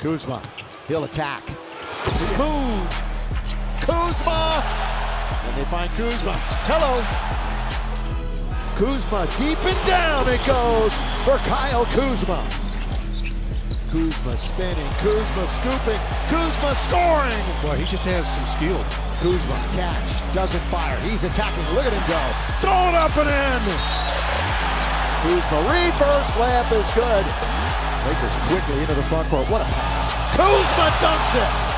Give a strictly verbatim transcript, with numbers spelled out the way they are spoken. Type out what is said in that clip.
Kuzma, he'll attack. Smooth. Kuzma! And they find Kuzma. Hello. Kuzma, deep and down it goes for Kyle Kuzma. Kuzma spinning, Kuzma scooping, Kuzma scoring! Boy, he just has some skill. Kuzma, catch, doesn't fire, he's attacking, look at him go. Throw it up and in! Kuzma, reverse layup is good. Lakers quickly into the front court, what a pass. Kuzma dunks it!